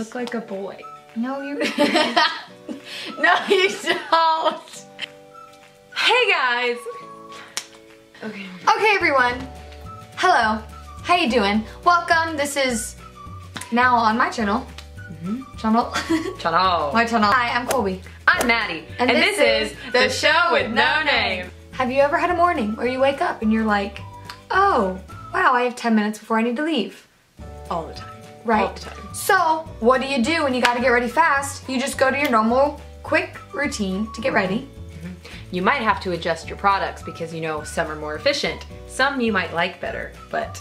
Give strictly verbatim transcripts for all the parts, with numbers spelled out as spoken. look like a boy. No, you don't. No, you don't. Hey guys. Okay. Okay, everyone. Hello. How you doing? Welcome. This is now on my channel. Mm-hmm. Channel. Channel. My channel. Hi, I'm Colby. I'm Maddie. And, and this, this is The Show With No Name. Have you ever had a morning where you wake up and you're like, oh, wow, I have ten minutes before I need to leave? All the time. Right. All the time. So, what do you do when you gotta get ready fast? You just go to your normal, quick routine to get ready. Mm-hmm. You might have to adjust your products because, you know, some are more efficient. Some you might like better, but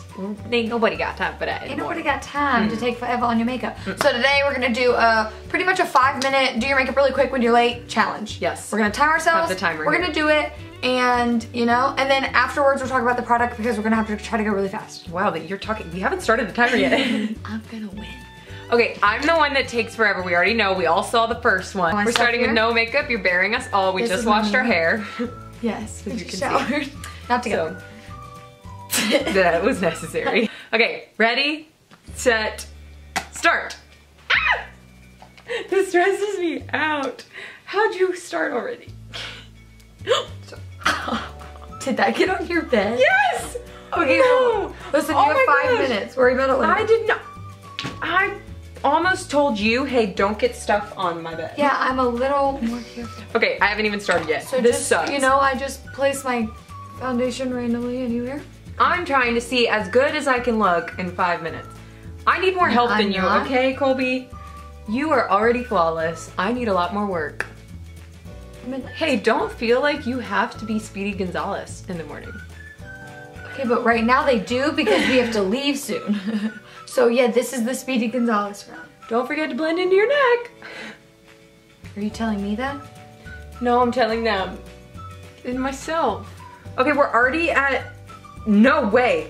ain't nobody got time for that anymore. Ain't nobody got time mm. to take forever on your makeup. Mm. So today we're gonna do a pretty much a five minute do your makeup really quick when you're late challenge. Yes. We're gonna time ourselves. Have the timer we're here. Gonna do it, and you know, and then afterwards we'll talk about the product because we're gonna have to try to go really fast. Wow, but you're talking. We haven't started the timer yet. I'm gonna win. Okay, I'm the one that takes forever. We already know. We all saw the first one. We're starting here with no makeup. You're bearing us all. We this just washed our hair. Yes, as you can showered. See. Not together. So, that was necessary. Okay, ready, set, start. Ah! This stresses me out. How'd you start already? Did that get on your bed? Yes! Okay, no. Listen, oh you have five gosh. minutes. Worry about it later. I did not. I almost told you, hey, don't get stuff on my bed. Yeah, I'm a little more careful. Okay, I haven't even started yet. So this just, sucks. You know, I just placed my foundation randomly anywhere. I'm trying to see as good as I can look in five minutes. I need more help I'm than you, not. okay, Colby? You are already flawless. I need a lot more work. Hey, don't feel like you have to be Speedy Gonzalez in the morning. Okay, but right now they do because we have to leave soon. So yeah, this is the Speedy Gonzalez round. Don't forget to blend into your neck. Are you telling me that? No, I'm telling them. And myself. Okay, we're already at, no way.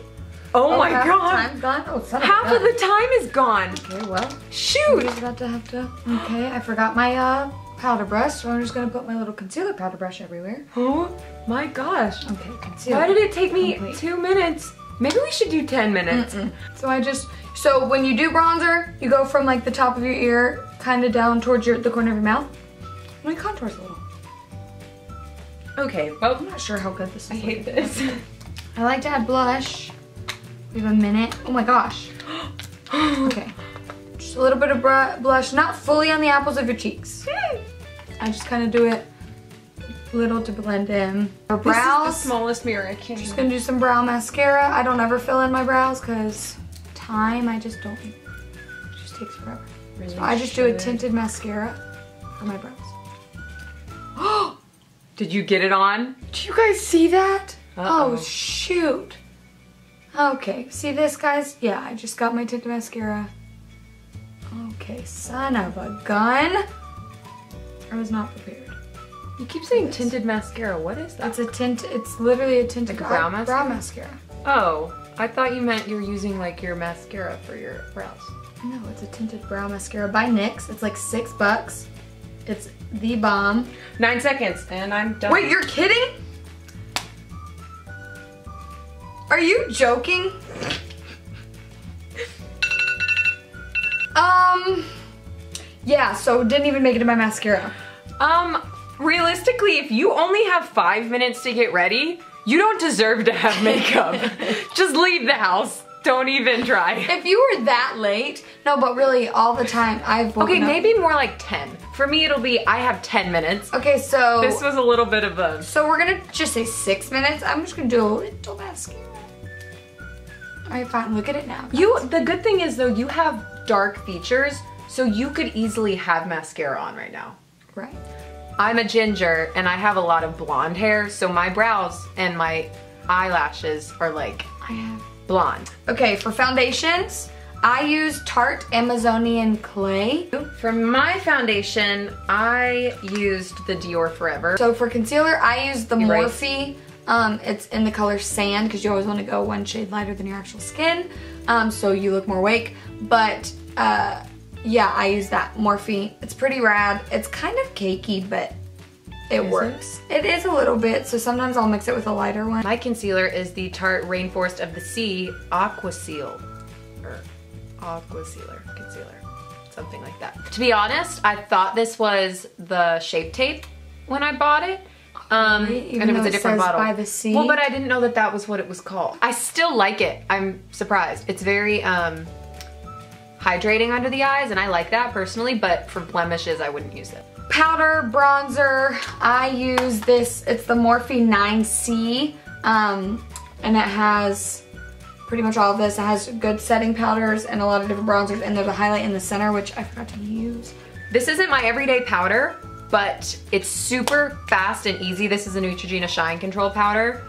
Oh, oh my half god. Half the time gone? Oh, sorry, half of the time is gone. Okay, well. Shoot. I'm about to have to, okay, I forgot my uh, powder brush, so I'm just gonna put my little concealer powder brush everywhere. Oh my gosh. Okay, concealer. Why did it take me Complete. two minutes? Maybe we should do ten minutes. Mm-mm. So I just, so when you do bronzer, you go from like the top of your ear, kind of down towards your, the corner of your mouth. And it contours a little. Okay, well. I'm not sure how good this is. I hate this. I like to add blush. We have a minute. Oh my gosh. Okay. Just a little bit of blush, not fully on the apples of your cheeks. I just kind of do it little to blend in. Our brows. This is the smallest mirror I can. Just gonna do some brow mascara. I don't ever fill in my brows because time, I just don't. It just takes forever. Really so I just should. do a tinted mascara for my brows. Oh! Did you get it on? Do you guys see that? Uh-oh. Oh, shoot. Okay, see this, guys? Yeah, I just got my tinted mascara. Okay, son of a gun. I was not prepared. You keep saying tinted mascara. What is that? It's a tint. It's literally a tinted like brow, brow, brow mascara. Oh, I thought you meant you're using like your mascara for your brows. No, it's a tinted brow mascara by NYX. It's like six bucks. It's the bomb. Nine seconds, and I'm done. Wait, you're kidding? Are you joking? um, yeah. So didn't even make it to my mascara. Um. Realistically, if you only have five minutes to get ready, you don't deserve to have makeup. Just leave the house. Don't even try. If you were that late, no, but really all the time I've woken Okay, up. maybe more like ten. For me, it'll be, I have ten minutes. Okay, so. This was a little bit of a. So we're gonna just say six minutes. I'm just gonna do a little mascara. All right, fine, look at it now. You, the good thing is though, you have dark features, so you could easily have mascara on right now. Right. I'm a ginger and I have a lot of blonde hair, so my brows and my eyelashes are like I have blonde. Okay, for foundations, I use Tarte Amazonian Clay. For my foundation, I used the Dior Forever. So for concealer, I use the Morphe. Right. Um, it's in the color Sand because you always want to go one shade lighter than your actual skin, um, so you look more awake. But uh, yeah, I use that Morphe. It's pretty rad. It's kind of cakey, but it is works. It? it is a little bit, so sometimes I'll mix it with a lighter one. My concealer is the Tarte Rainforest of the Sea Aqua Seal. Or Aqua Sealer Concealer. something like that. To be honest, I thought this was the Shape Tape when I bought it. Um, Even and it was a different bottle. By the sea. Well, but I didn't know that that was what it was called. I still like it. I'm surprised. It's very um, hydrating under the eyes, and I like that personally, but for blemishes, I wouldn't use it. Powder bronzer. I use this. It's the Morphe nine C, um, and it has pretty much all of this. It has good setting powders and a lot of different bronzers, and there's a highlight in the center, which I forgot to use. This isn't my everyday powder, but it's super fast and easy. This is a Neutrogena Shine Control powder.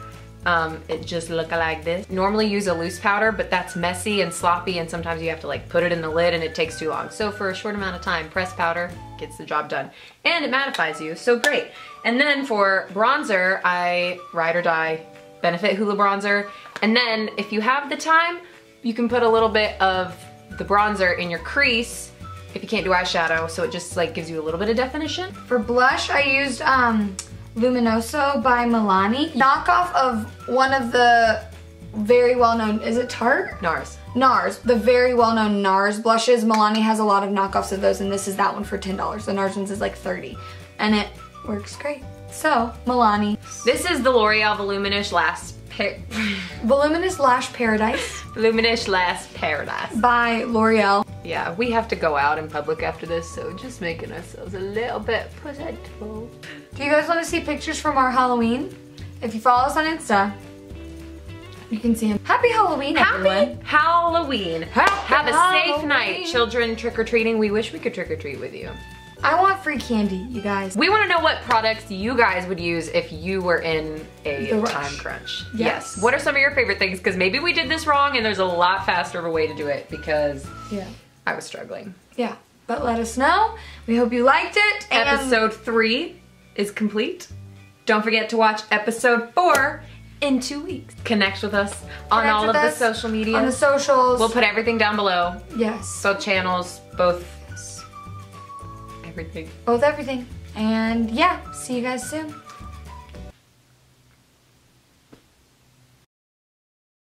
Um, it just look like this. Normally use a loose powder, but that's messy and sloppy, and sometimes you have to like put it in the lid and it takes too long. So for a short amount of time, press powder, gets the job done. And it mattifies you, so great. And then for bronzer, I ride or die Benefit Hoola bronzer. And then if you have the time, you can put a little bit of the bronzer in your crease if you can't do eyeshadow, so it just like gives you a little bit of definition. For blush, I used um, Luminoso by Milani. Knockoff of one of the very well-known, is it Tarte? NARS. NARS, the very well-known NARS blushes. Milani has a lot of knockoffs of those, and this is that one for ten dollars. The NARS ones is like thirty dollars, and it works great. So, Milani. This is the L'Oreal Voluminous Lash Voluminous Lash Paradise. Voluminous Lash Paradise. By L'Oreal. Yeah, we have to go out in public after this, so just making ourselves a little bit presentable. Do you guys want to see pictures from our Halloween? If you follow us on Insta, you can see them. Happy Halloween, Happy everyone. Halloween. Happy Have a Halloween. Safe night, children trick-or-treating. We wish we could trick-or-treat with you. I want free candy, you guys. We want to know what products you guys would use if you were in a time crunch. Yes. yes. What are some of your favorite things? Because maybe we did this wrong and there's a lot faster of a way to do it because yeah. I was struggling. Yeah, but let us know. We hope you liked it. And episode three is complete. Don't forget to watch episode four in two weeks. Connect with us on all of the social media. On the socials. We'll put everything down below. Yes. So channels, both. Everything. Both everything. And yeah, see you guys soon.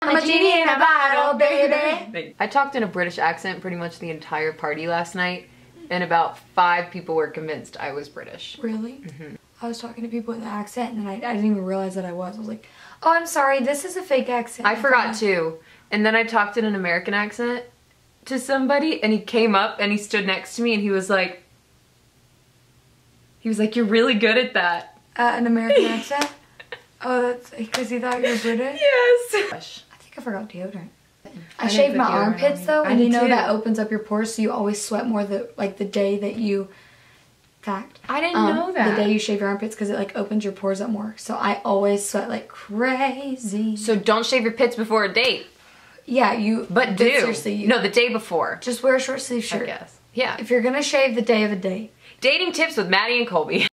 I'm a genie in a bottle, baby. I talked in a British accent pretty much the entire party last night, and about five people were convinced I was British. Really? Mm-hmm. I was talking to people in the accent, and I, I didn't even realize that I was. I was like, oh, I'm sorry, this is a fake accent. I, I forgot too. And then I talked in an American accent to somebody, and he came up and he stood next to me, and he was like, He was like, you're really good at that. Uh, an American accent? Oh, that's because he thought you were British? Yes. Gosh, I think I forgot deodorant. I, I shave my armpits though, and you know that opens up your pores, so you always sweat more the like the day that you fact. I didn't um, know that. The day you shave your armpits, because it like opens your pores up more. So I always sweat like crazy. So don't shave your pits before a date. Yeah, you. But do. Seriously, you, no, the day before. Just wear a short sleeve shirt. I guess. Yeah. If you're gonna shave the day of a date. Dating tips with Maddie and Colby.